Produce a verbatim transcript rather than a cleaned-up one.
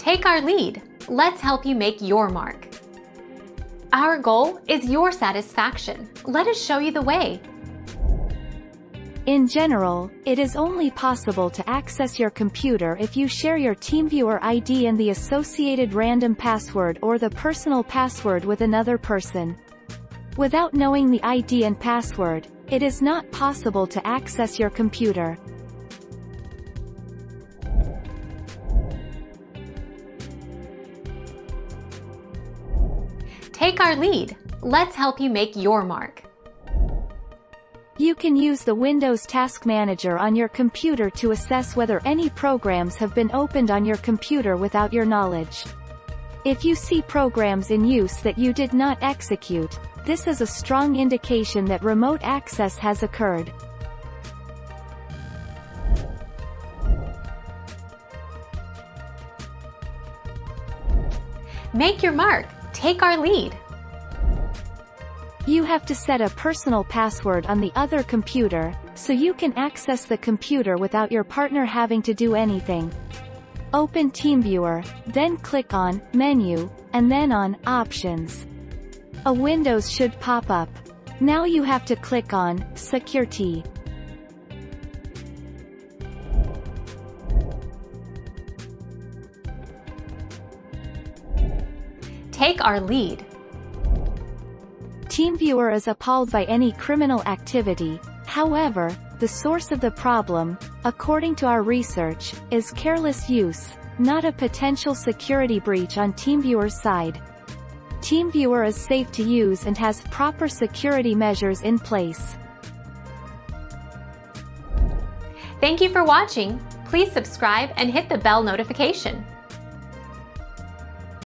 Take our lead. Let's help you make your mark. Our goal is your satisfaction. Let us show you the way. In general, it is only possible to access your computer if you share your TeamViewer I D and the associated random password or the personal password with another person. Without knowing the I D and password, it is not possible to access your computer. Take our lead. Let's help you make your mark. You can use the Windows Task Manager on your computer to assess whether any programs have been opened on your computer without your knowledge. If you see programs in use that you did not execute, this is a strong indication that remote access has occurred. Make your mark. Take our lead. You have to set a personal password on the other computer, so you can access the computer without your partner having to do anything. Open TeamViewer, then click on Menu, and then on Options. A window should pop up. Now you have to click on Security. Take our lead. TeamViewer is appalled by any criminal activity. However, the source of the problem, according to our research, is careless use, not a potential security breach on TeamViewer's side. TeamViewer is safe to use and has proper security measures in place. Thank you for watching. Please subscribe and hit the bell notification.